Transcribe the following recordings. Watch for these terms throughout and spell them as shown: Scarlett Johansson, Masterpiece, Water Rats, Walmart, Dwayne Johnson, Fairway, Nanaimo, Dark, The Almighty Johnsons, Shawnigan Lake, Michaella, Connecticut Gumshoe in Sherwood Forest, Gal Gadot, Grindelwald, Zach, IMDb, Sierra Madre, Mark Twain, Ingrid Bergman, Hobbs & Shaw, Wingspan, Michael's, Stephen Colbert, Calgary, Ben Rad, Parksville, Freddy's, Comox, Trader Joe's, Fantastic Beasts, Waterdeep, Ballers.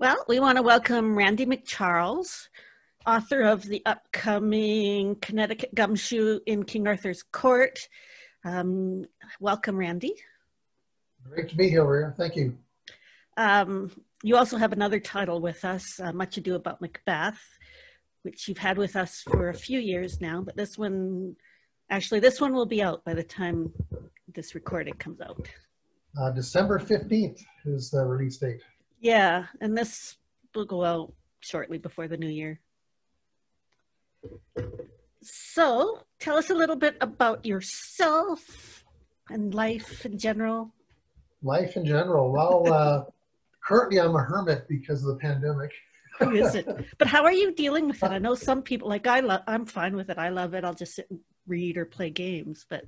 Well, we want to welcome Randy McCharles, author of the upcoming Connecticut Gumshoe in King Arthur's Court. Welcome, Randy. Great to be here, Maria. Thank you. You also have another title with us, Much Ado About MacBeth, which you've had with us for a few years now, but this one, actually this one will be out by the time this recording comes out. December 15th is the release date. Yeah, and this will go out shortly before the new year. So, tell us a little bit about yourself and life in general. Life in general? Well, currently I'm a hermit because of the pandemic. Who is it? But how are you dealing with it? I know some people, like I'm fine with it. I love it. I'll just sit and read or play games, but.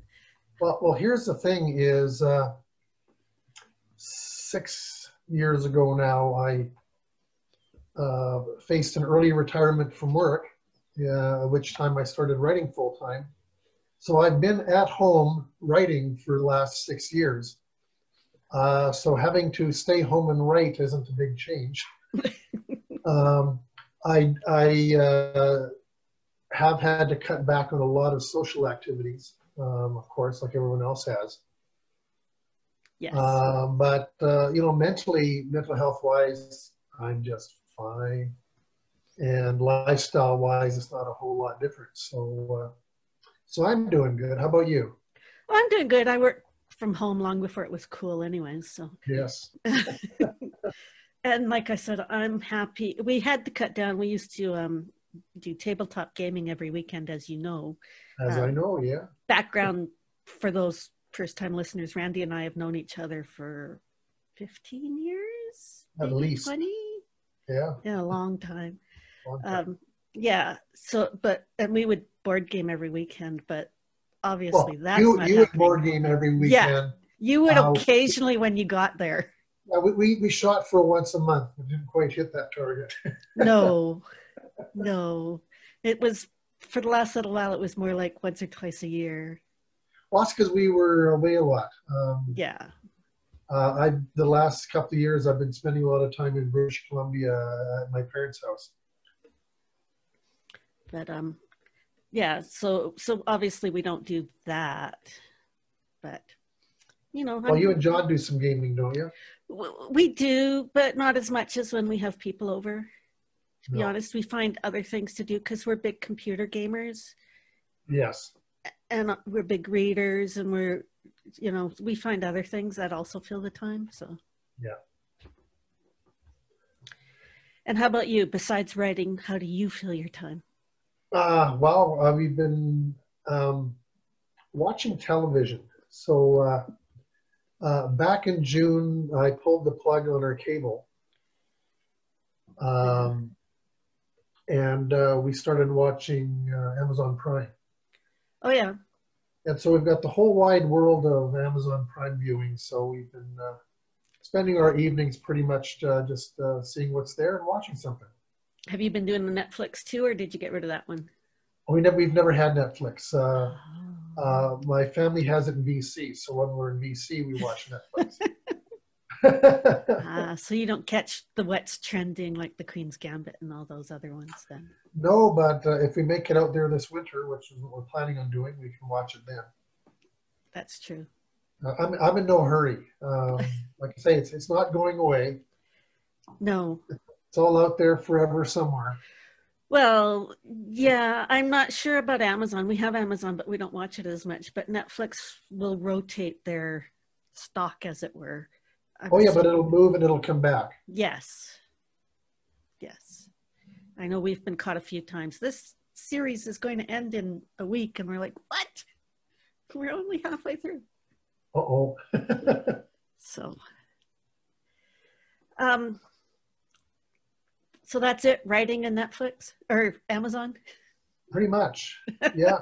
Well, here's the thing is, 6 years ago now, I faced an early retirement from work, at which time I started writing full time. So I've been at home writing for the last 6 years. So having to stay home and write isn't a big change. I have had to cut back on a lot of social activities, of course, like everyone else has. Yes. But you know, mental health wise, I'm just fine. And lifestyle wise, it's not a whole lot different. So, so I'm doing good. How about you? Well, I'm doing good. I work from home long before it was cool anyways. So yes. And like I said, I'm happy. We had to cut down. We used to, do tabletop gaming every weekend, as you know. As I know, yeah. Background for those first-time listeners, Randy and I have known each other for 15 years, at least 20. Yeah, a long time. Yeah. So, and we would board game every weekend, but obviously that's not you would board game every weekend. Yeah, you would occasionally when you got there. Yeah, we shot for once a month. We didn't quite hit that target. No, it was for the last little while. It was more like once or twice a year. Well, that's because we were away a lot. Yeah. The last couple of years, I've been spending a lot of time in British Columbia at my parents' house. But yeah. So obviously we don't do that. But you know. Well, you and John do some gaming, don't you? We do, but not as much as when we have people over. To be honest, we find other things to do because we're big computer gamers. Yes. And we're big readers, and we're, you know, we find other things that also fill the time, so. Yeah. And how about you? Besides writing, how do you fill your time? Well, we've been watching television. So back in June, I pulled the plug on our cable. And we started watching Amazon Prime. Oh, yeah. And so we've got the whole wide world of Amazon Prime viewing. So we've been spending our evenings pretty much just seeing what's there and watching something. Have you been doing the Netflix too, or did you get rid of that one? Oh, we've never had Netflix. My family has it in BC. So when we're in BC, we watch Netflix. So you don't catch what's trending like The Queen's Gambit and all those other ones then? No, but if we make it out there this winter, which is what we're planning on doing, we can watch it then. That's true. I'm in no hurry. Like I say, it's not going away. No. It's all out there forever somewhere. Well, yeah, I'm not sure about Amazon. We have Amazon, but we don't watch it as much. But Netflix will rotate their stock, as it were. Oh yeah, but it'll move and it'll come back. Yes. I know we've been caught a few times. This series is going to end in a week, and we're like, what? We're only halfway through. Uh-oh. So. So that's it, writing and Netflix, or Amazon? Pretty much, yeah.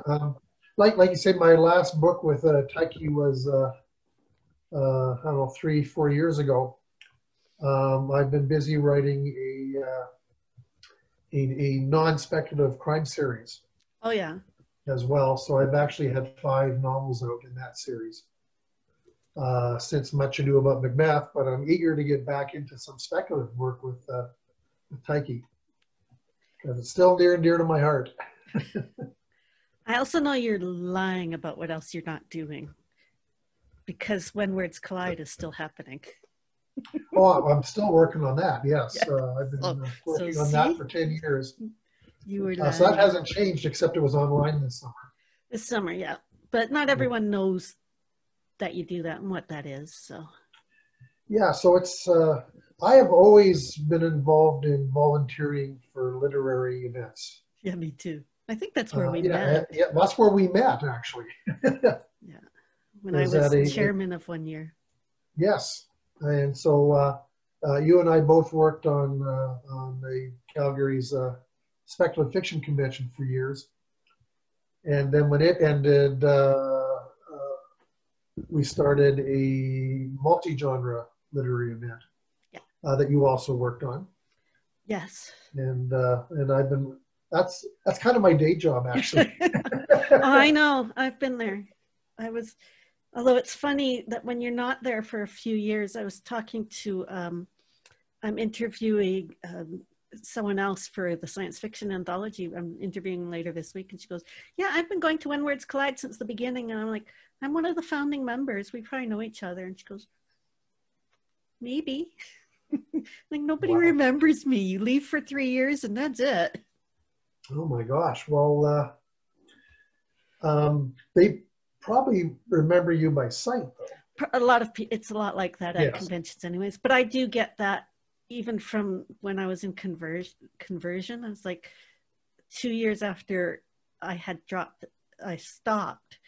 Like you said, my last book with Tyche was, I don't know, 3-4 years ago. I've been busy writing a non-speculative crime series. Oh yeah. As well, so I've actually had 5 novels out in that series. since Much Ado About MacBeth, but I'm eager to get back into some speculative work with Tyche, because it's still near and dear to my heart. I also know you're lying about what else you're not doing, because When Words Collide is still happening. Oh, I'm still working on that, yes. Yeah. I've been working on that for 10 years. You were so that hasn't changed, except it was online this summer. This summer, yeah. But not everyone knows that you do that and what that is, so. Yeah, so it's, I have always been involved in volunteering for literary events. Yeah, me too. I think that's where we met. Yeah, that's where we met, actually. Yeah, when I was chairman of one year. Yes, and so you and I both worked on the Calgary's Speculative Fiction Convention for years, and then when it ended, we started a multi-genre literary event that you also worked on. Yes. And I've been. That's kind of my day job, actually. I know. I've been there. I was, although it's funny that when you're not there for a few years, I was talking to, I'm interviewing someone else for the science fiction anthology I'm interviewing later this week. And she goes, yeah, I've been going to When Words Collide since the beginning. And I'm like, I'm one of the founding members. We probably know each other. And she goes, maybe. Like, nobody remembers me. You leave for 3 years and that's it. Oh my gosh, well, they probably remember you by sight, though. A lot of people, it's a lot like that at conventions anyways, but I do get that even from when I was in conversion. I was like 2 years after I had dropped, I stopped.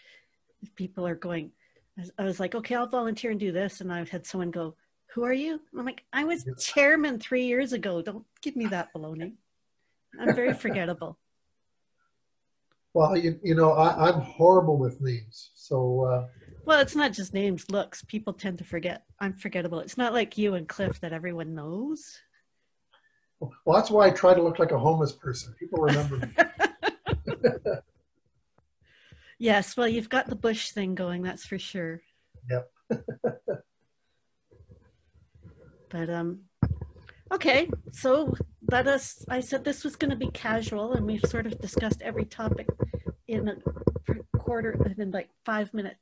People are going, I was like, okay, I'll volunteer and do this. And I've had someone go, who are you? And I'm like, I was chairman 3 years ago. Don't give me that baloney. I'm very forgettable. Well, you know, I'm horrible with names, so. Well, it's not just names, looks. People tend to forget. I'm forgettable. It's not like you and Cliff that everyone knows. Well, that's why I try to look like a homeless person. People remember me. Yes, well, you've got the bush thing going, that's for sure. Yep. But, okay, so. Let us, I said this was going to be casual, and we've sort of discussed every topic in a quarter, in like 5 minute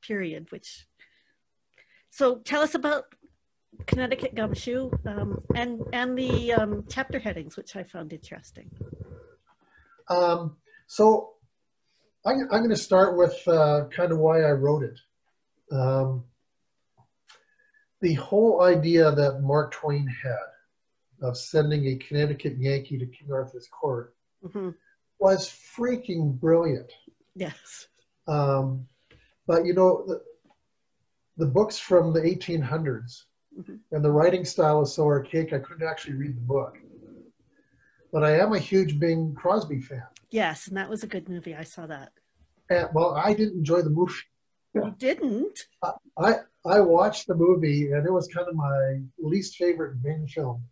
period, which, so tell us about Connecticut Gumshoe and the chapter headings, which I found interesting. So I'm going to start with kind of why I wrote it. The whole idea that Mark Twain had of sending a Connecticut Yankee to King Arthur's Court was freaking brilliant. Yes. But, you know, the book's from the 1800s, and the writing style is so archaic I couldn't actually read the book. But I am a huge Bing Crosby fan. Yes, and that was a good movie. I saw that. And, well, I didn't enjoy the movie. You didn't? I watched the movie, and it was kind of my least favorite Bing film.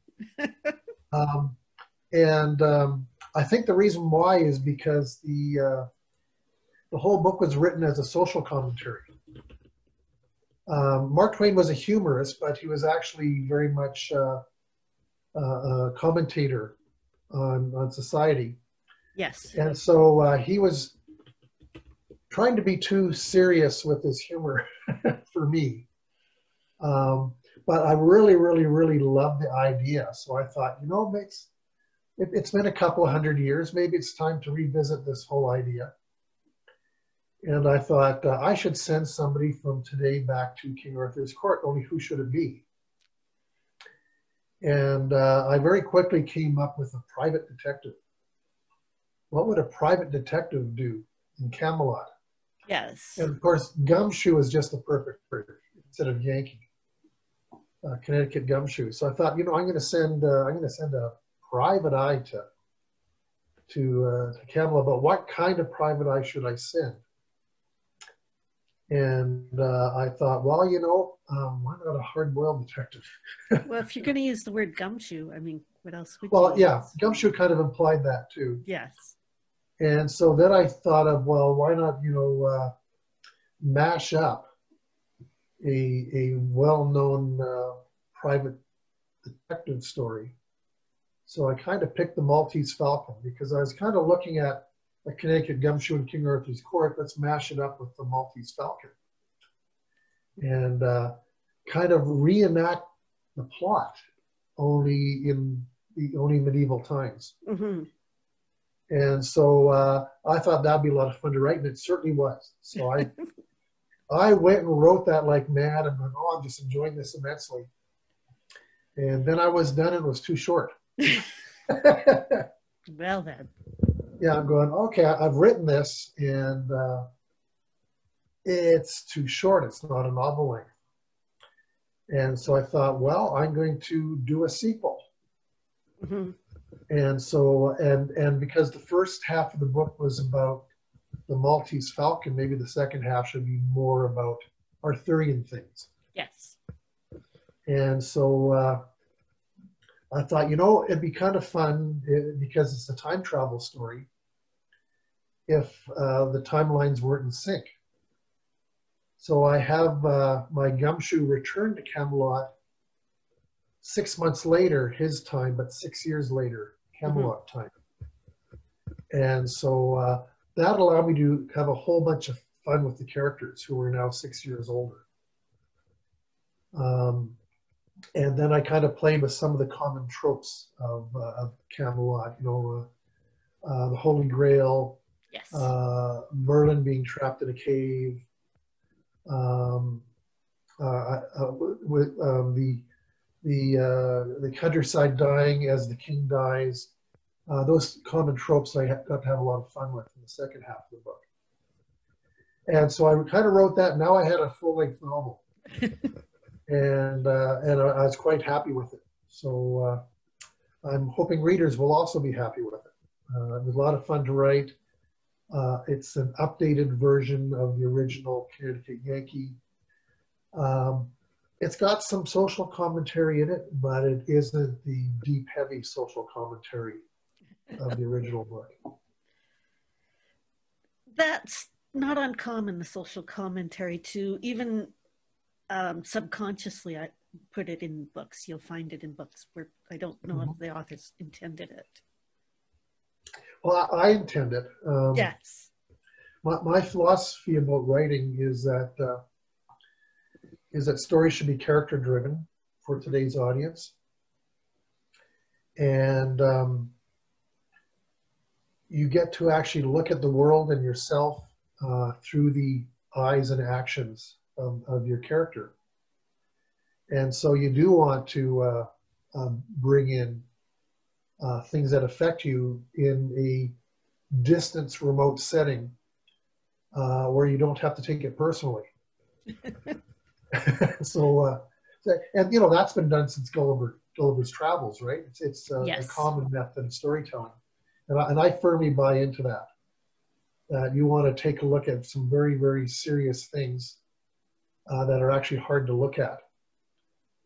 I think the reason why is because the whole book was written as a social commentary. Mark Twain was a humorist, but he was actually very much a commentator on society. Yes. And so he was trying to be too serious with his humor for me. But I really, really, really loved the idea. So I thought, you know, it's been a couple of hundred years. Maybe it's time to revisit this whole idea. And I thought I should send somebody from today back to King Arthur's Court, only who should it be? And I very quickly came up with a private detective. What would a private detective do in Camelot? Yes. And of course, Gumshoe is just the perfect word instead of Yankee. Connecticut Gumshoe. So I thought, you know, I'm going to send a private eye to Camelot. But what kind of private eye should I send? And I thought, well, you know, why not a hard-boiled detective? Well, if you're going to use the word Gumshoe, I mean, what else would you use? Yeah, Gumshoe kind of implied that too. Yes. And so then I thought of, well, why not, you know, mash up a well-known private detective story. So I kind of picked the Maltese Falcon because I was kind of looking at A Connecticut Gumshoe in King Arthur's Court. Let's mash it up with the Maltese Falcon and kind of reenact the plot, only in the only medieval times. Mm-hmm. And so I thought that'd be a lot of fun to write, and it certainly was. So I I went and wrote that like mad, and went, oh, I'm just enjoying this immensely. And then I was done, and it was too short. Well then. Yeah, I'm going, okay, I've written this, and it's too short. It's not a novel length. And so I thought, well, I'm going to do a sequel. Mm-hmm. And so, and because the first half of the book was about the Maltese Falcon, maybe the second half should be more about Arthurian things. Yes. And so I thought, you know, it'd be kind of fun because it's a time travel story if the timelines weren't in sync. So I have my gumshoe return to Camelot 6 months later, his time, but 6 years later, Camelot mm-hmm. time. And so that allowed me to have a whole bunch of fun with the characters who are now 6 years older. And then I kind of played with some of the common tropes of Camelot, you know, the Holy Grail, yes. Merlin being trapped in a cave, the countryside dying as the king dies. Those common tropes I got to have a lot of fun with in the second half of the book. And so I kind of wrote that. Now I had a full-length novel. And I was quite happy with it. So I'm hoping readers will also be happy with it. It was a lot of fun to write. It's an updated version of the original Connecticut Yankee. It's got some social commentary in it, but it isn't the deep, heavy social commentary of the original book. That's not uncommon, the social commentary, to even subconsciously I put it in books. You'll find it in books where I don't know if the authors intended it. Well, I intend it. Yes. My philosophy about writing is that stories should be character driven for today's audience. And you get to actually look at the world and yourself through the eyes and actions of your character. And so you do want to bring in things that affect you in a distance remote setting where you don't have to take it personally. So, and you know, that's been done since Gulliver's Travels, right? It's yes. a common method of storytelling. And I firmly buy into that. You want to take a look at some very, very serious things that are actually hard to look at.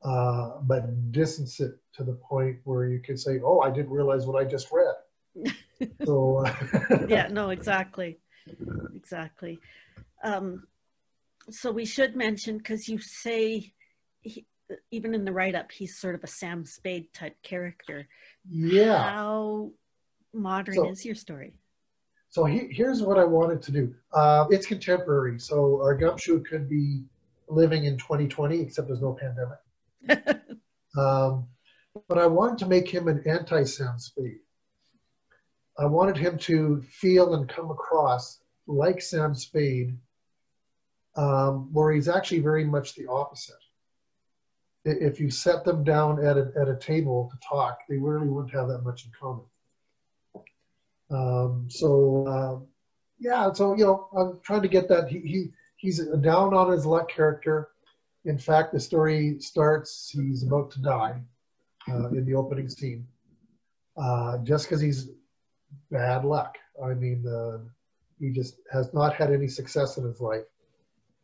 But distance it to the point where you could say, oh, I didn't realize what I just read. So, yeah, no, exactly. Exactly. So we should mention, because you say, even in the write-up, he's sort of a Sam Spade type character. Yeah. How modern is your story? So here's what I wanted to do. It's contemporary. So our gumshoe could be living in 2020, except there's no pandemic. But I wanted to make him an anti-Sam Spade. I wanted him to feel and come across like Sam Spade, where he's actually very much the opposite. If you set them down at a table to talk, they really wouldn't have that much in common. So, you know, I'm trying to get that. He's a down on his luck character. In fact, the story starts, he's about to die in the opening scene, just because he's bad luck. I mean, he just has not had any success in his life,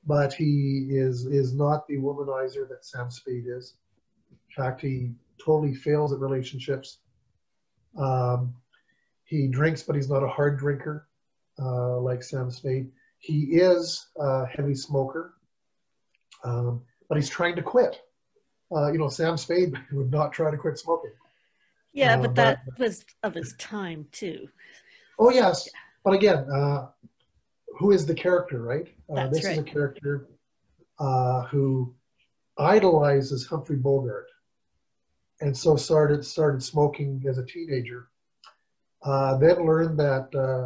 but he is not the womanizer that Sam Spade is. In fact, he totally fails at relationships. He drinks, but he's not a hard drinker like Sam Spade. He is a heavy smoker. But he's trying to quit. You know, Sam Spade would not try to quit smoking. Yeah, but that was of his time too. Oh yes, yeah. But again, who is the character, right? This is a character who idolizes Humphrey Bogart, and so started smoking as a teenager. Then learned that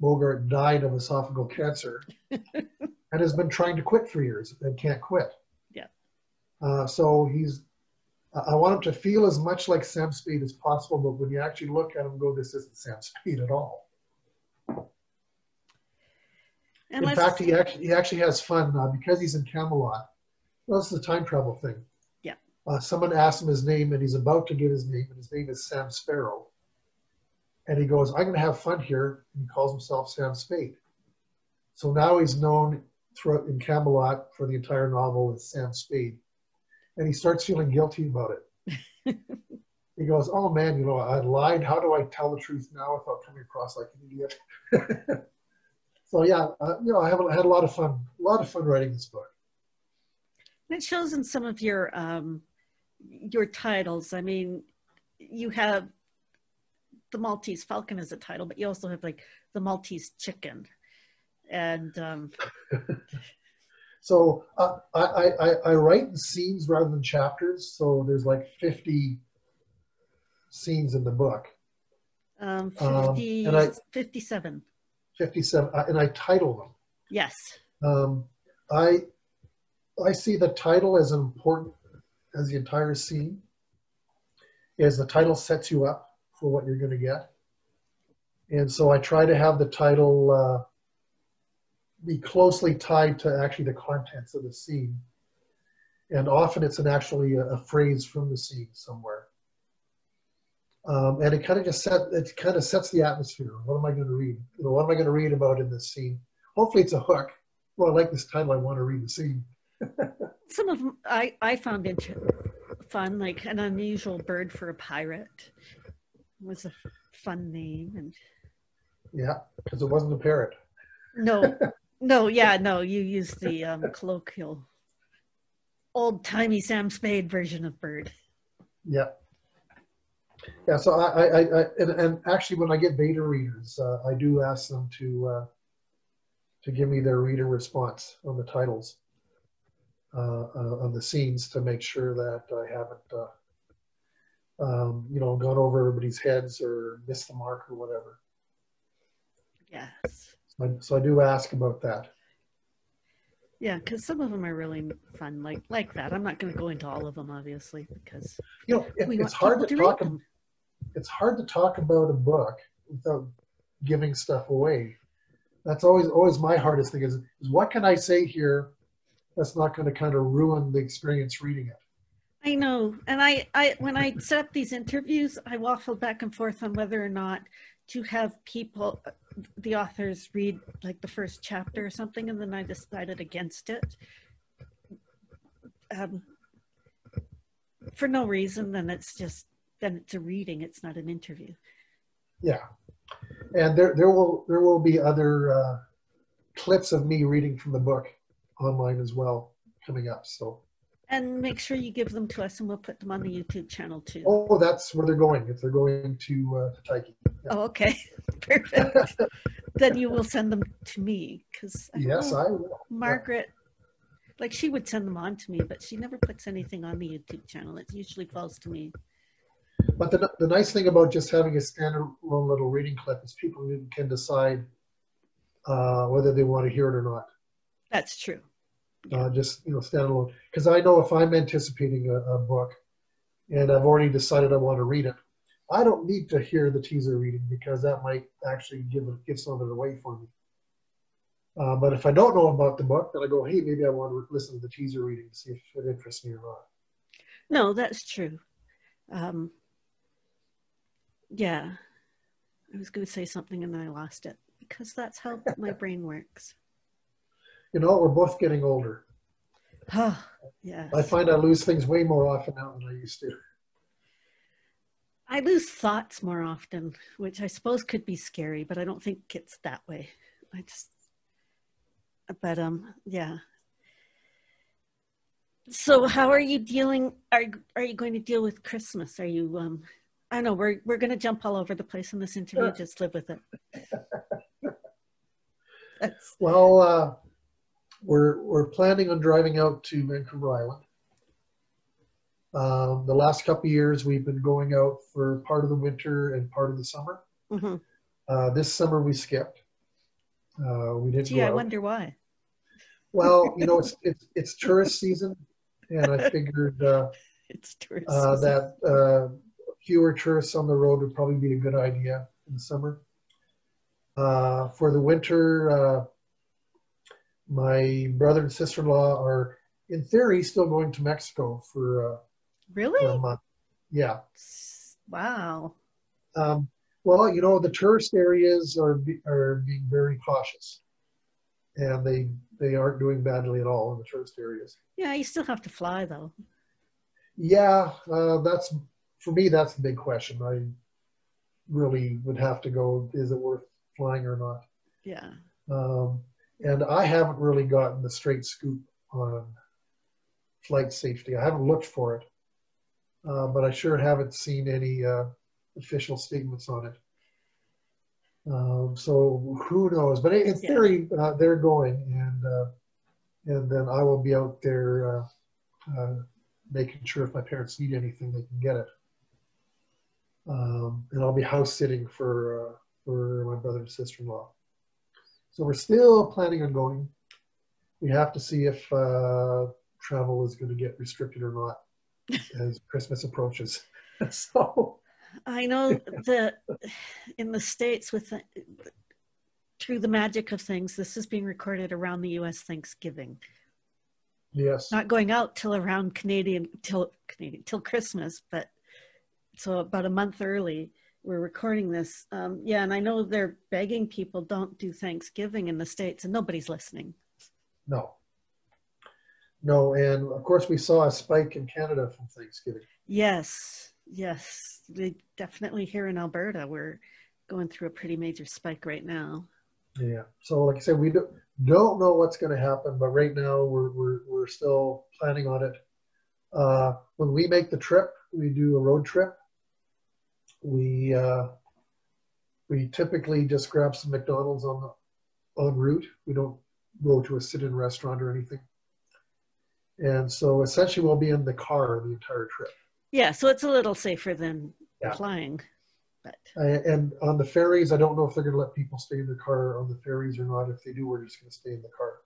Bogart died of esophageal cancer, and has been trying to quit for years and can't quit. Yeah. So he's. I want him to feel as much like Sam Spade as possible, but when you actually look at him, go, this isn't Sam Spade at all. And in fact, he actually has fun because he's in Camelot. Well, this is a time travel thing. Yeah. Someone asks him his name, and he's about to give his name, and his name is Sam Sparrow. And he goes, I'm going to have fun here, and he calls himself Sam Spade. So now he's known throughout in Camelot for the entire novel as Sam Spade. And he starts feeling guilty about it. He goes, oh man, you know, I lied. How do I tell the truth now without coming across like an idiot? So yeah, you know, I had a lot of fun writing this book. And it shows in some of your titles. I mean, you have the Maltese Falcon as a title, but you also have like the Maltese Chicken. And so I write in scenes rather than chapters. So there's like 50 scenes in the book. 57. 57, and I title them. Yes. I see the title as important as the entire scene. As the title sets you up for what you're going to get. And so I try to have the title... be closely tied to actually the contents of the scene. And often it's actually a phrase from the scene somewhere. And it kind of just sets the atmosphere. What am I going to read? You know, what am I going to read about in this scene? Hopefully it's a hook. Well, I like this title. I want to read the scene. Some of them I found fun, like An Unusual Bird for a Pirate. It was a fun name. And yeah, because it wasn't a parrot. No. No, yeah, no, you use the colloquial, old-timey Sam Spade version of bird. Yeah. Yeah, so I and actually when I get beta readers, I do ask them to give me their reader response on the titles of the scenes to make sure that I haven't, you know, gone over everybody's heads or missed the mark or whatever. Yes. So I do ask about that. Yeah, because some of them are really fun, like that. I'm not going to go into all of them, obviously, because you know it's hard to talk about a book without giving stuff away. That's always my hardest thing is what can I say here that's not going to kind of ruin the experience reading it. I know, and I when I set up these interviews, I waffled back and forth on whether or not to have people, the authors read like the first chapter or something, and then I decided against it for no reason. Then it's a reading. It's not an interview. Yeah, and there will be other clips of me reading from the book online as well coming up. So. And make sure you give them to us, and we'll put them on the YouTube channel too. Oh, that's where they're going. If they're going to Tyche. Yeah. Oh, okay, perfect. Then you will send them to me, because yes, I will. Margaret, yeah. Like she would send them on to me, but she never puts anything on the YouTube channel. It usually falls to me. But the nice thing about just having a standalone little reading clip is people can decide whether they want to hear it or not. That's true. Just, you know, stand alone. Because I know if I'm anticipating a book and I've already decided I want to read it, I don't need to hear the teaser reading because that might actually give some of it away for me. But if I don't know about the book, then I go, hey, maybe I want to listen to the teaser reading to see if it interests me or not. No, that's true. Yeah. I was going to say something and then I lost it because that's how my brain works. You know, we're both getting older. Oh, yes. I find I lose things way more often now than I used to. I lose thoughts more often, which I suppose could be scary, but I don't think it's that way. I just, but yeah. So how are you dealing, are you going to deal with Christmas? Are you, I don't know, we're going to jump all over the place in this interview, just live with it. Well, we're planning on driving out to Vancouver Island. The last couple of years we've been going out for part of the winter and part of the summer. Mm-hmm. This summer we skipped. We didn't go out. I wonder why. Well, you know, it's tourist season, and I figured it's tourist season. That fewer tourists on the road would probably be a good idea in the summer. For the winter, my brother and sister-in-law are, in theory, still going to Mexico for really? For a month. Yeah. Wow. Well, you know, the tourist areas are being very cautious, and they aren't doing badly at all in the tourist areas. Yeah, you still have to fly, though. Yeah, that's, for me, that's the big question. I really would have to go, is it worth flying or not? Yeah. And I haven't really gotten the straight scoop on flight safety. I haven't looked for it, but I sure haven't seen any official statements on it. So who knows? But in theory, they're going, and then I will be out there making sure if my parents need anything, they can get it. And I'll be house sitting for my brother and sister-in-law. So we're still planning on going. We have to see if travel is going to get restricted or not as Christmas approaches. So. I know that in the States, with through the magic of things, this is being recorded around the U.S. Thanksgiving. Yes. Not going out till around till Christmas, but so about a month early, we're recording this. Yeah, and I know they're begging people don't do Thanksgiving in the States, and nobody's listening. No. No, and of course we saw a spike in Canada from Thanksgiving. Yes. Yes, they definitely here in Alberta, we're going through a pretty major spike right now. Yeah, so like I said, we don't know what's going to happen, but right now we're still planning on it. When we make the trip, we do a road trip. We typically just grab some McDonald's en route. We don't go to a sit-in restaurant or anything. And so essentially we'll be in the car the entire trip. Yeah, so it's a little safer than flying. But. And on the ferries, I don't know if they're going to let people stay in the car on the ferries or not. If they do, we're just going to stay in the car.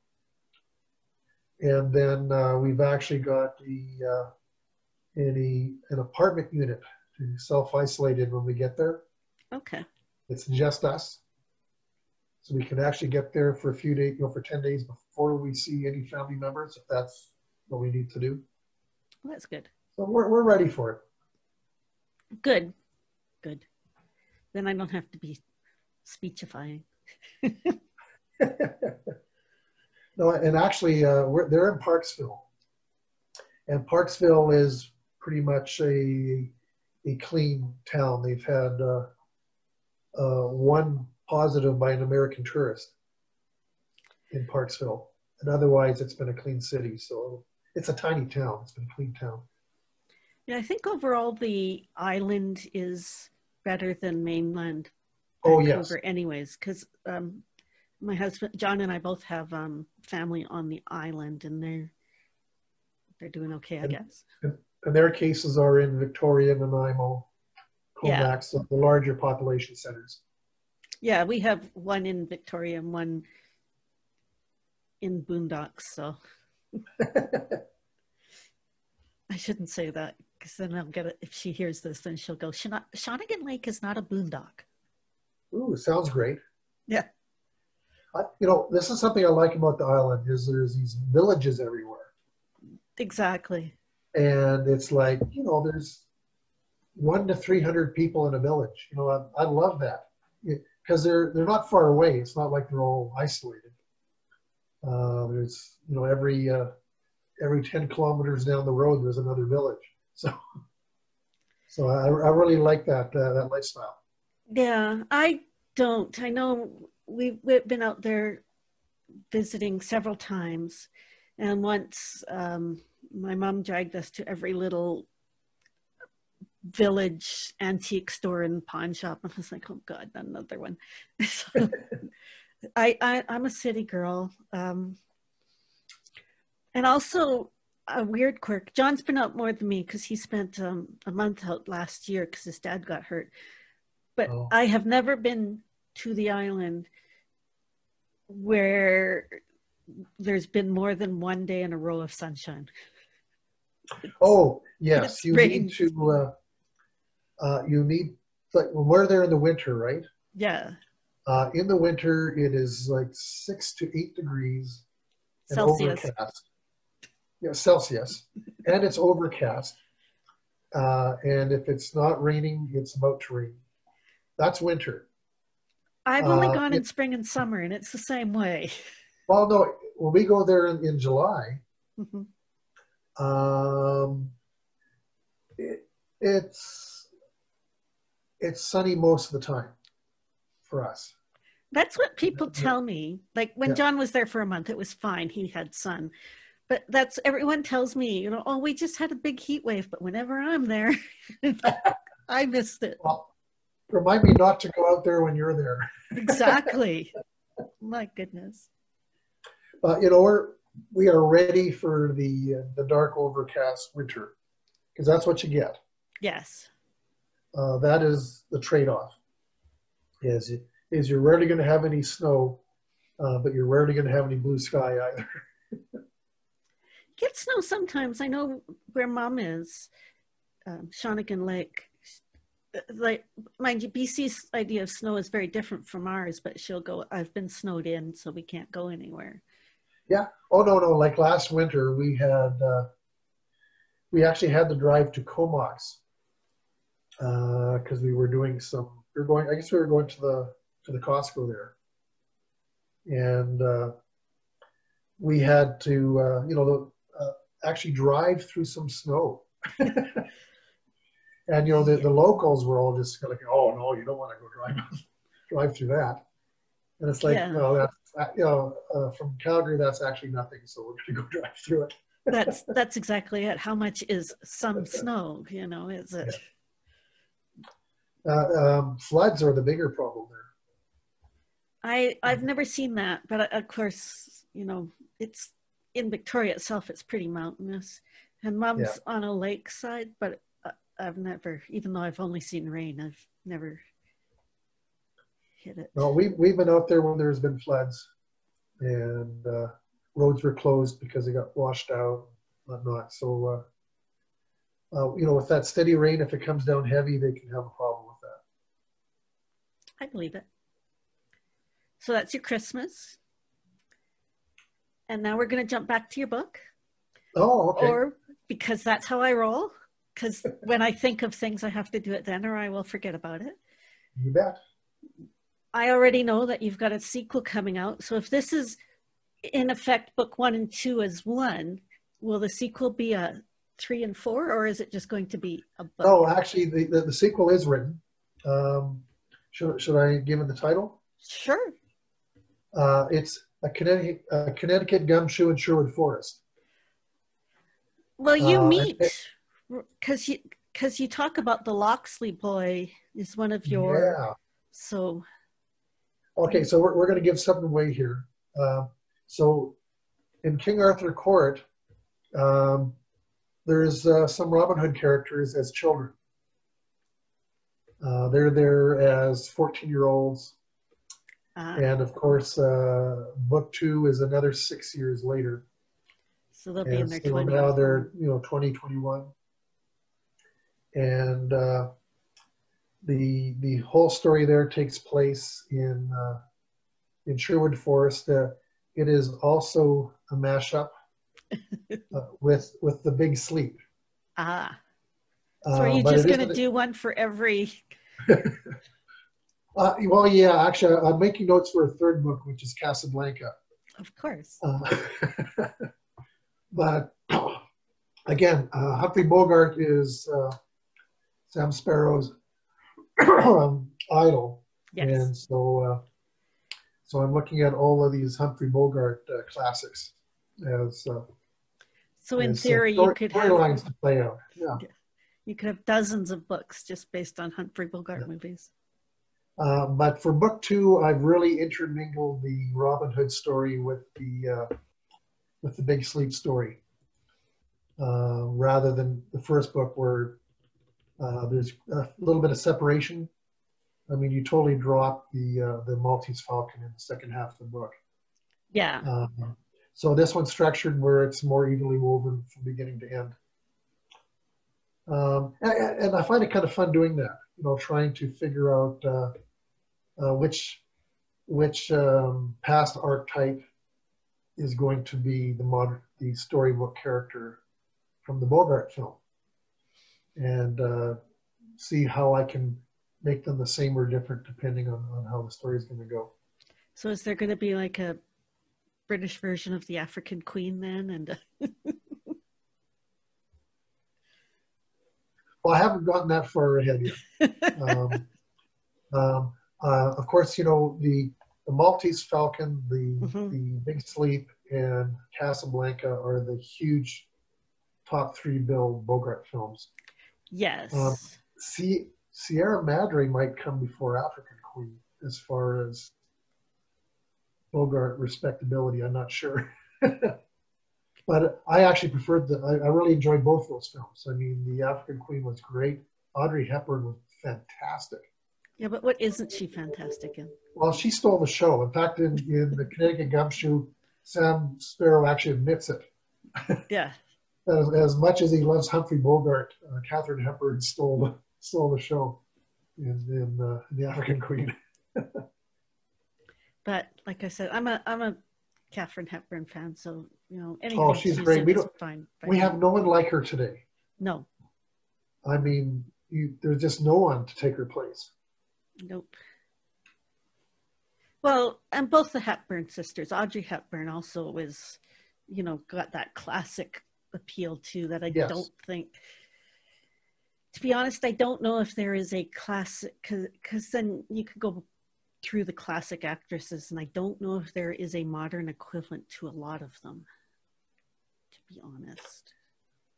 And then we've actually got an apartment unit to self-isolate in when we get there. Okay. It's just us. So we can actually get there for a few days, you know, for 10 days before we see any family members, if that's what we need to do. Well, that's good. So we're ready for it. Good, good. Then I don't have to be speechifying. No, and actually, they're in Parksville, and Parksville is pretty much a clean town. They've had one positive by an American tourist in Parksville, and otherwise it's been a clean city. So it's a tiny town. It's been a clean town. Yeah, I think overall the island is better than mainland Vancouver anyways, because my husband, John, and I both have family on the island, and they're doing okay, I guess. And their cases are in Victoria, Nanaimo, Quebec, so the larger population centers. Yeah, we have one in Victoria and one in Boondocks, so. I shouldn't say that. Because then I'll get it. If she hears this, then she'll go, Shawnigan Lake is not a boondock. Ooh, sounds great. Yeah. You know, this is something I like about the island is there's these villages everywhere. Exactly. And it's like, you know, there's 100 to 300 people in a village. You know, I love that because they're not far away. It's not like they're all isolated. There's, you know, every 10 kilometers down the road, there's another village. So I really like that lifestyle. Yeah, I don't. I know we've been out there visiting several times, and once My mom dragged us to every little village antique store and pawn shop. I was like, oh God, not another one. So I'm a city girl. And also a weird quirk. John's been out more than me because he spent a month out last year because his dad got hurt. But oh. I have never been to the island where there's been more than one day in a row of sunshine. Oh, yes. You need to, you need, like, we're there in the winter, right? Yeah. In the winter, it is like 6 to 8 degrees. And Celsius. Overcast. Yeah, Celsius. And it's overcast. And if it's not raining, it's about to rain. That's winter. I've only gone in spring and summer, and it's the same way. Well, no, when we go there in July, mm-hmm. It's sunny most of the time for us. That's what people tell me. Like when John was there for a month, it was fine. He had sun. But that's, everyone tells me, you know, oh, we just had a big heat wave. But whenever I'm there, I missed it. Well, remind me not to go out there when you're there. Exactly. My goodness. You know, we are ready for the dark overcast winter because that's what you get. Yes. That is the trade-off. Is you're rarely going to have any snow, but you're rarely going to have any blue sky either. Get snow sometimes. I know where Mom is, Shawnigan Lake. Like, mind you, BC's idea of snow is very different from ours, but she'll go, I've been snowed in, so we can't go anywhere. Yeah. Oh, no. Like last winter, we had, we actually had to drive to Comox because we were doing some, I guess we were going to the Costco there. And we had to, actually drive through some snow. And, you know, the locals were all just like, oh, no, you don't want to go drive through that. And it's like, no, that's, you know, from Calgary, that's actually nothing. So we're going to go drive through it. That's exactly it. How much is some snow, you know, is it? Yeah. Floods are the bigger problem there. I've never seen that. But, of course, you know, it's in Victoria itself, it's pretty mountainous. And Mom's on a lakeside, but I've never, even though I've only seen rain, I've never hit it. No, we've been out there when there's been floods and roads were closed because they got washed out and whatnot. So, you know, with that steady rain, if it comes down heavy, they can have a problem with that. I believe it. So that's your Christmas. And now we're going to jump back to your book. Oh, okay. Or because that's how I roll. Because when I think of things, I have to do it then or I will forget about it. You bet. I already know that you've got a sequel coming out. So if this is, in effect, book 1 and 2 as one, will the sequel be a 3 and 4 or is it just going to be a book? Oh, actually, the sequel is written. Should I give it the title? Sure. It's a Connecticut Gumshoe in Sherwood Forest. Well, you meet... Because you talk about the Locksley boy is one of your so. Okay, so we're going to give something away here. So, in King Arthur Court, there's some Robin Hood characters as children. They're there as 14-year-olds, and of course, book 2 is another 6 years later. So they'll be in their 20s. Now they're 20, 21. And the whole story there takes place in Sherwood Forest. It is also a mashup with The Big Sleep. Ah, so are you just going to do one for every? Well, yeah. Actually, I'm making notes for a third book, which is Casablanca. Of course. But again, Humphrey Bogart is. Sam Sparrow's idol, and so I'm looking at all of these Humphrey Bogart classics as So in theory, you could have storylines to play out. Yeah. You could have dozens of books just based on Humphrey Bogart movies. But for book two, I've really intermingled the Robin Hood story with the Big Sleep story, rather than the first book where there's a little bit of separation. I mean, you totally drop the Maltese Falcon in the second half of the book. Yeah. So this one's structured where it's more evenly woven from beginning to end. And I find it kind of fun doing that, you know, trying to figure out which past archetype is going to be the storybook character from the Bogart film, and see how I can make them the same or different depending on how the story is going to go. So is there going to be like a British version of The African Queen then? And well, I haven't gotten that far ahead yet. Of course, you know, the Maltese Falcon, the Big Sleep, and Casablanca are the huge top three bill Bogart films. Yes. Sierra Madre might come before African Queen as far as Bogart respectability. I'm not sure. But I actually preferred I really enjoyed both those films. I mean, The African Queen was great. Audrey Hepburn was fantastic. Yeah, but what isn't she fantastic in? Well, she stole the show. In fact, in the Connecticut Gumshoe, Sam Sparrow actually admits it. Yeah. As much as he loves Humphrey Bogart, Katherine Hepburn stole the show in The African Queen. But like I said, I'm a Katherine Hepburn fan, so you know, anything. Oh, she's great. We have no one like her today. No. I mean, there's just no one to take her place. Nope. Well, and both the Hepburn sisters, Audrey Hepburn also was, you know, got that classic appeal too that I don't think, to be honest, I don't know if there is a classic, because then you could go through the classic actresses, and I don't know if there is a modern equivalent to a lot of them, to be honest.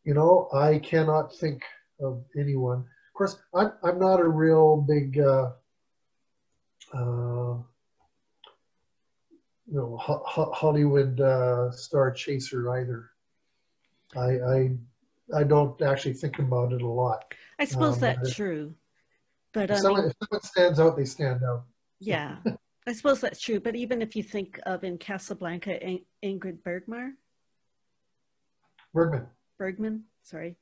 You know, I cannot think of anyone. Of course, I'm not a real big, you know, Hollywood star chaser either. I don't actually think about it a lot. I suppose that's true. But if someone stands out, they stand out. Yeah, I suppose that's true. But even if you think of in Casablanca, Ingrid Bergman, sorry.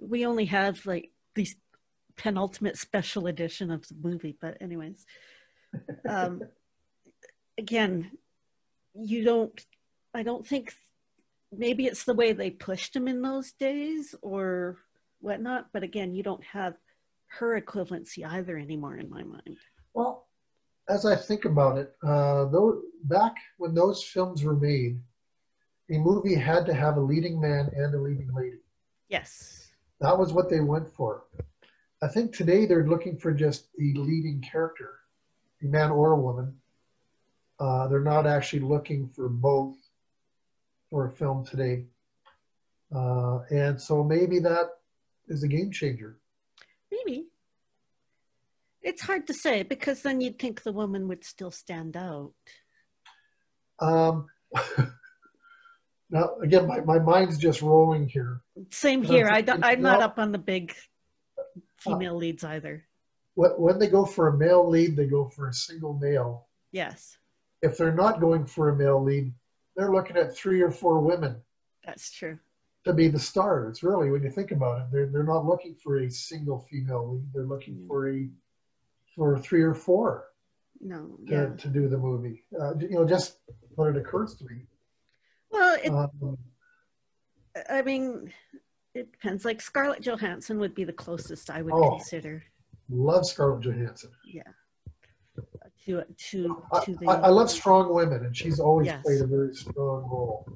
We only have like these penultimate special edition of the movie, but anyways. Again, I don't think, maybe it's the way they pushed him in those days or whatnot. But again, you don't have her equivalency either anymore in my mind. Well, as I think about it, though, back when those films were made, a movie had to have a leading man and a leading lady. Yes. That was what they went for. I think today they're looking for just a leading character, a man or a woman. They're not actually looking for both for a film today. And so maybe that is a game changer. Maybe. It's hard to say, because then you'd think the woman would still stand out. Now, again, my mind's just rolling here. Same here. I'm not up on the big female leads either. When they go for a male lead, they go for a single male. Yes. If they're not going for a male lead, they're looking at 3 or 4 women. That's true. To be the stars, really, when you think about it. They're not looking for a single female lead. They're looking for 3 or 4 to do the movie. You know, just when it occurs to me. Well, I mean, it depends. Like Scarlett Johansson would be the closest I would consider. Love Scarlett Johansson. Yeah. I love strong women, and she's always played a very strong role.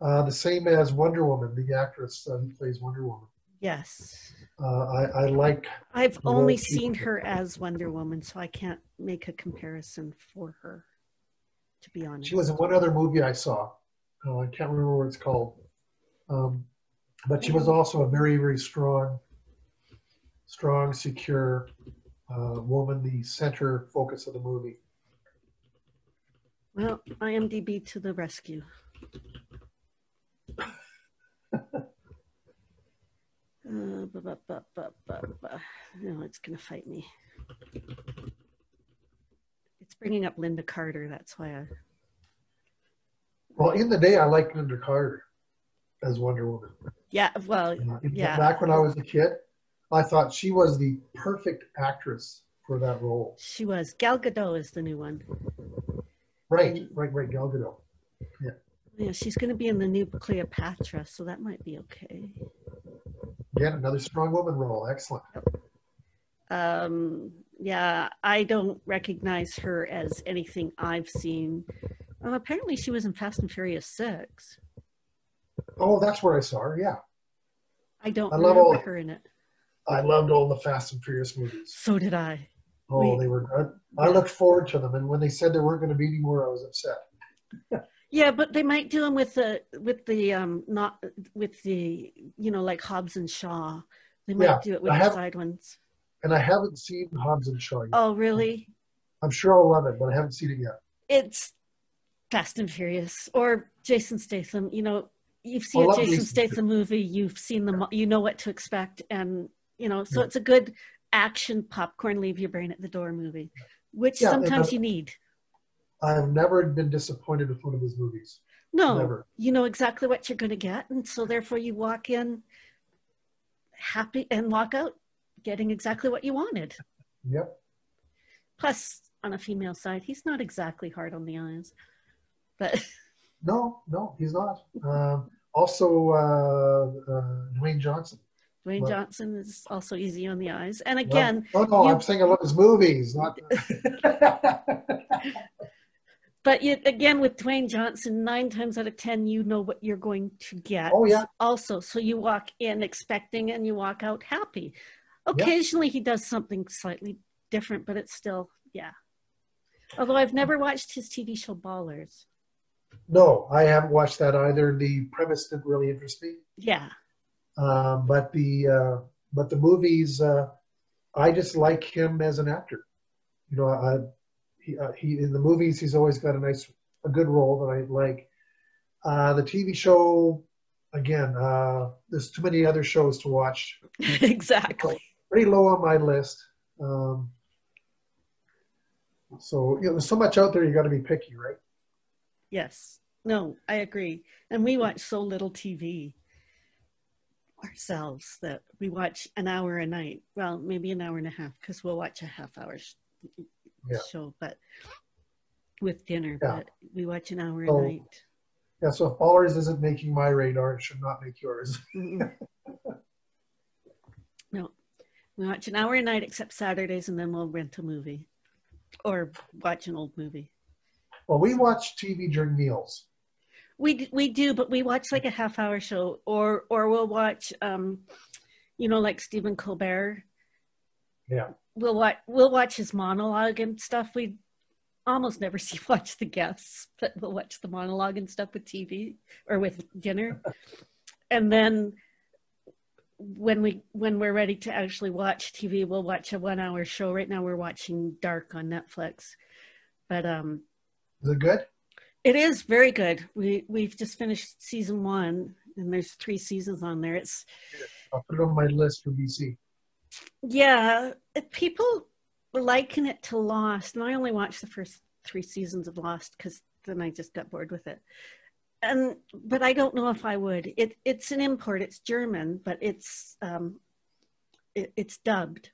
The same as Wonder Woman, the actress who plays Wonder Woman. Yes. I like... I've only seen her as Wonder Woman, so I can't make a comparison for her, to be honest. She was in one other movie I saw. I can't remember what it's called. But she was also a very, very strong, secure woman, the center focus of the movie. Well, IMDb to the rescue. No, it's going to fight me. It's bringing up Linda Carter, that's why I... Well, in the day, I liked Linda Carter as Wonder Woman. Yeah, well, yeah. Back when I was a kid, I thought she was the perfect actress for that role. She was. Gal Gadot is the new one. Right, and, right, Gal Gadot. Yeah. Yeah, she's going to be in the new Cleopatra, so that might be okay. Again, another strong woman role. Excellent. Yeah, I don't recognize her as anything I've seen. Apparently, she was in Fast and Furious 6. Oh, that's where I saw her, yeah. I don't remember her in it. I loved all the Fast and Furious movies. So did I. Oh, They were good. I looked forward to them, and when they said there weren't going to be any more, I was upset. Yeah, but they might do them with the you know, like Hobbs and Shaw. They might do it with the side ones. And I haven't seen Hobbs and Shaw yet. Oh, really? I'm sure I'll love it, but I haven't seen it yet. It's Fast and Furious or Jason Statham. You know, you've seen a Jason Statham movie, you've seen them, you know what to expect, and you know, so it's a good action popcorn, leave your brain at the door movie, which sometimes you need. I've never been disappointed with one of his movies. No, never. You know exactly what you're going to get, and so therefore you walk in happy and walk out getting exactly what you wanted. Yep. Plus, on a female side, he's not exactly hard on the eyes, but no, he's not. Dwayne Johnson. Dwayne Johnson is also easy on the eyes, and again, I'm saying I love his movies, not. But again, with Dwayne Johnson, 9 times out of 10, you know what you're going to get. Oh yeah. Also, so you walk in expecting, and you walk out happy. Occasionally, he does something slightly different, but it's still Although I've never watched his TV show Ballers. No, I haven't watched that either. The premise didn't really interest me. Yeah. But the movies, I just like him as an actor. You know, he in the movies he's always got a good role that I like. The TV show, again, there's too many other shows to watch. Exactly. Pretty low on my list. So you know, there's so much out there. You got to be picky, right? Yes. No, I agree. And we watch so little TV ourselves that we watch an hour a night. Well, maybe an hour and a half, because we'll watch a half-hour show, but with dinner. Yeah. But we watch an hour a night. Yeah. So if Ballers isn't making my radar, it should not make yours. No, we watch an hour a night, except Saturdays, and then we'll rent a movie or watch an old movie. Well, we watch TV during meals. We do, but we watch like a half-hour show, or we'll watch, you know, like Stephen Colbert. Yeah. We'll watch his monologue and stuff. We almost never watch the guests, but we'll watch the monologue and stuff with TV or with dinner, and then when we're ready to actually watch TV, we'll watch a 1-hour show. Right now, we're watching Dark on Netflix, but is it good? It is very good. We've just finished season 1, and there's 3 seasons on there. I'll put it on my list for BC. Yeah, people liken it to Lost, and I only watched the first 3 seasons of Lost because then I just got bored with it. But I don't know if I would. It's an import. It's German, but it's dubbed.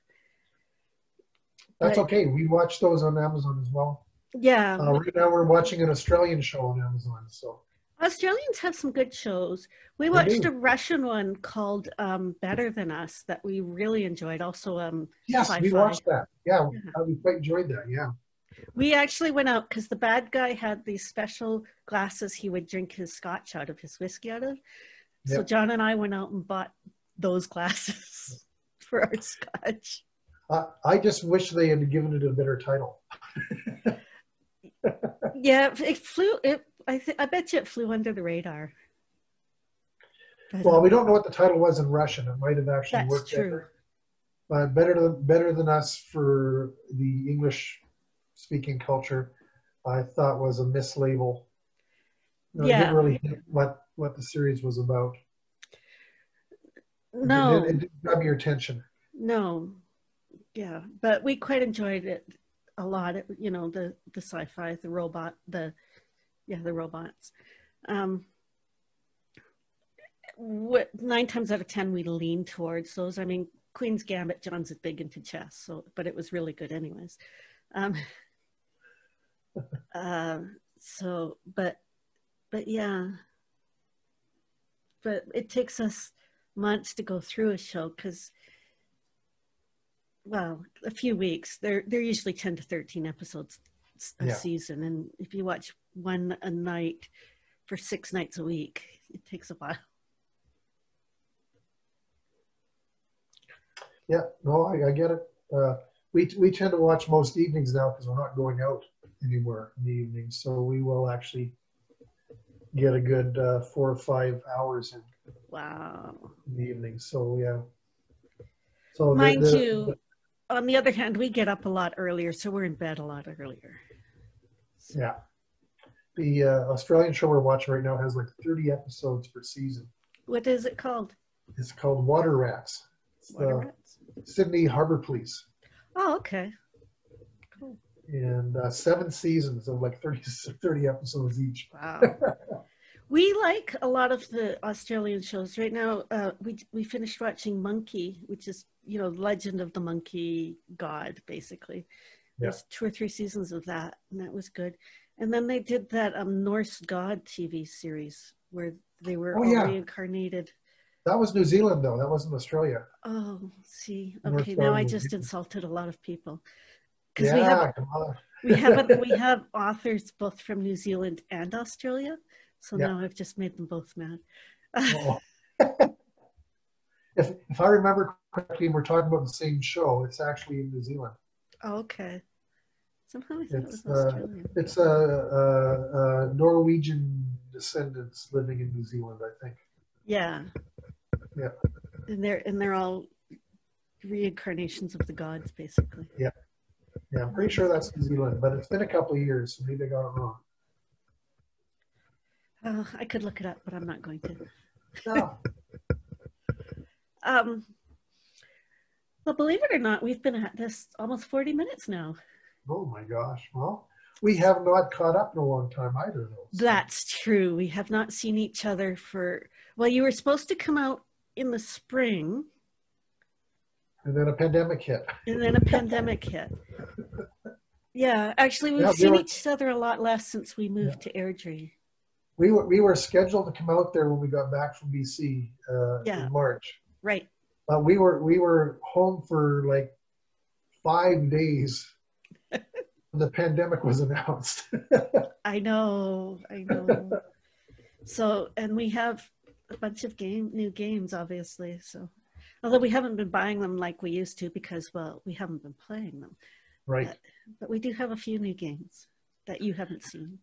That's okay. We watch those on Amazon as well. Yeah. Right now we're watching an Australian show on Amazon. So Australians have some good shows. We watched a Russian one called Better Than Us that we really enjoyed. Also, yes, sci-fi. We watched that. Yeah, we quite enjoyed that. Yeah. We actually went out because the bad guy had these special glasses he would drink his scotch out of, his whiskey out of. Yep. So John and I went out and bought those glasses for our scotch. I just wish they had given it a better title. Yeah, it flew. I bet you it flew under the radar. Well, we don't know what the title was in Russian. It might have actually worked. That's true. But Better Than Us for the English-speaking culture, I thought was a mislabel. No, yeah. It didn't really hit what the series was about. No. It didn't grab your attention. No. Yeah, but we quite enjoyed it a lot. It, you know, the sci-fi, the robot, the robots. 9 times out of 10 we lean towards those. I mean, Queen's Gambit, John's is big into chess, so, but it was really good anyways. But yeah, but it takes us months to go through a show because, well, a few weeks. They're usually 10 to 13 episodes a season, and if you watch one a night for 6 nights a week, it takes a while. Yeah, no, I get it. We tend to watch most evenings now because we're not going out anywhere in the evening, so we will actually get a good 4 or 5 hours in. Wow. In the evening, so yeah. So mind you, on the other hand, we get up a lot earlier, so we're in bed a lot earlier. So. Yeah. The Australian show we're watching right now has like 30 episodes per season. What is it called? It's called Water Rats. Water Rats? Sydney Harbour Police. Oh, okay. Cool. And 7 seasons of like 30 episodes each. Wow. We like a lot of the Australian shows. Right now, we finished watching Monkey, which is, you know, legend of the monkey god, basically. Yeah. There's 2 or 3 seasons of that, and that was good. And then they did that Norse god TV series where they were reincarnated. That was New Zealand, though. That wasn't Australia. Oh, see. Okay, now I just insulted a lot of people. Yeah, we have authors both from New Zealand and Australia. So now I've just made them both mad. If I remember correctly, we're talking about the same show. It's actually in New Zealand. Oh, okay. Somehow I thought it was Australian. It's Norwegian descendants living in New Zealand, I think. Yeah. Yeah. And they're all reincarnations of the gods, basically. Yeah. Yeah, I'm pretty sure that's New Zealand, but it's been a couple of years, so maybe I got it wrong. I could look it up, but I'm not going to. No. Well, believe it or not, we've been at this almost 40 minutes now. Oh my gosh. Well, we have not caught up in a long time either, though. So. That's true. We have not seen each other for, well, you were supposed to come out in the spring. And then a pandemic hit. And then a pandemic hit. Yeah, actually, we've seen each other a lot less since we moved to Airdrie. We were scheduled to come out there when we got back from BC in March. Right. But we were home for like 5 days when the pandemic was announced. I know. So, and we have a bunch of new games, obviously. So, although we haven't been buying them like we used to because, well, we haven't been playing them. Right. But we do have a few new games that you haven't seen.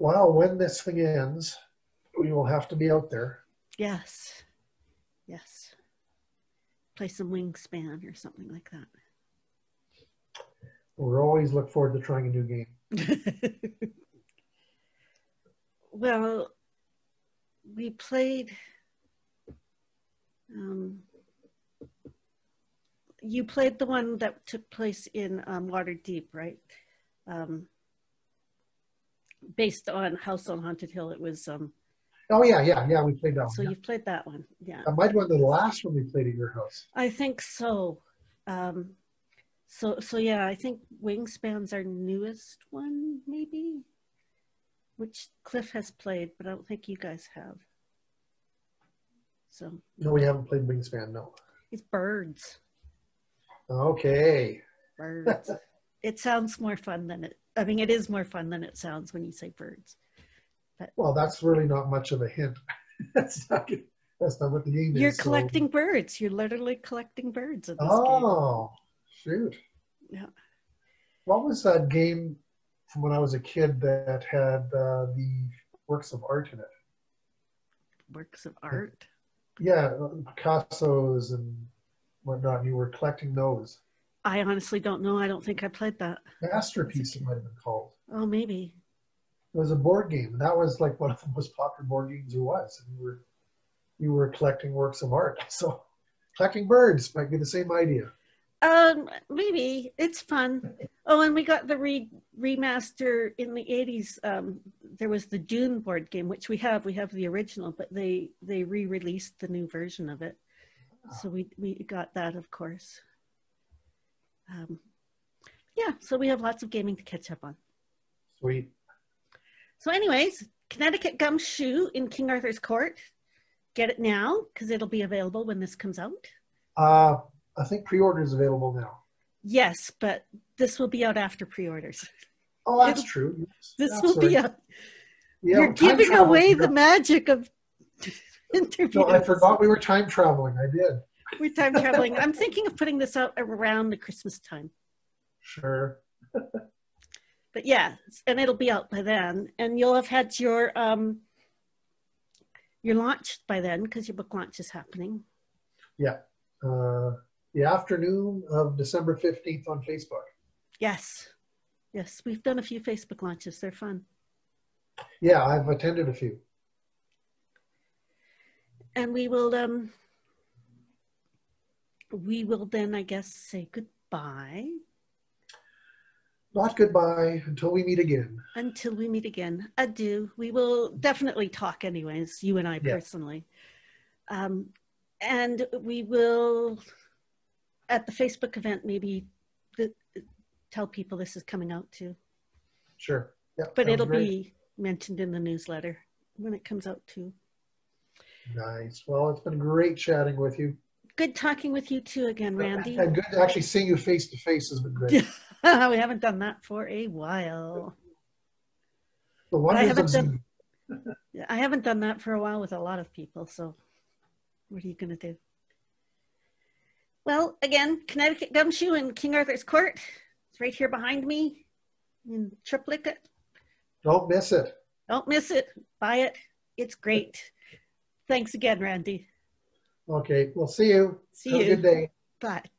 Well, when this thing ends, we will have to be out there. Yes. Yes. Play some Wingspan or something like that. We'll always look forward to trying a new game. Well, we played... you played the one that took place in Waterdeep, right? Based on House on Haunted Hill, it was... Oh, yeah, we played that one. So you've played that one, yeah. That might have been the last one we played at your house. I think so. So yeah, I think Wingspan's our newest one, maybe? Which Cliff has played, but I don't think you guys have. So. No, we haven't played Wingspan, no. It's birds. Okay. Birds. It sounds more fun than it... I mean, it is more fun than it sounds when you say birds. But well, that's really not much of a hint. That's not what the game is. You're collecting birds. You're literally collecting birds in this game. Oh, shoot. Yeah. What was that game from when I was a kid that had the works of art in it? Works of art? Yeah, Picasso's and whatnot. You were collecting those. I honestly don't know. I don't think I played that. Masterpiece, it might have been called. Oh, maybe. It was a board game. That was like one of the most popular board games there was. And you were collecting works of art. So collecting birds might be the same idea. Maybe. It's fun. Oh, and we got the remaster in the 80s. There was the Dune board game, which we have the original, but they re-released the new version of it. So we got that, of course. Yeah, so we have lots of gaming to catch up on. Sweet. So anyways, Connecticut Gumshoe in King Arthur's Court. Get it now, because it'll be available when this comes out. I think pre-order is available now. Yes, but this will be out after pre-orders. Oh, that's true. This will be out. Yeah, you're giving away the magic of interviews. No, I forgot we were time traveling. I did. We're time traveling. I'm thinking of putting this out around the Christmas time. Sure. But yeah, and it'll be out by then, and you'll have had your launch by then, because your book launch is happening. Yeah, the afternoon of December 15th on Facebook. Yes, yes, we've done a few Facebook launches. They're fun. Yeah, I've attended a few. And we will then, I guess, say goodbye. Not goodbye until we meet again. Until we meet again. Adieu. We will definitely talk anyways, you and I personally. And we will, at the Facebook event, maybe tell people this is coming out too. Sure. Yep, but it'll be mentioned in the newsletter when it comes out too. Nice. Well, it's been great chatting with you. Good talking with you too again, Randy. And good actually seeing you face to face has been great. We haven't done that for a while. The one I haven't done that for a while with a lot of people, so what are you going to do? Well, again, Connecticut Gumshoe in King Arthur's Court. It's right here behind me in triplicate. Don't miss it. Don't miss it. Buy it. It's great. Thanks again, Randy. Okay, we'll see you. See you. Have a good day. Bye.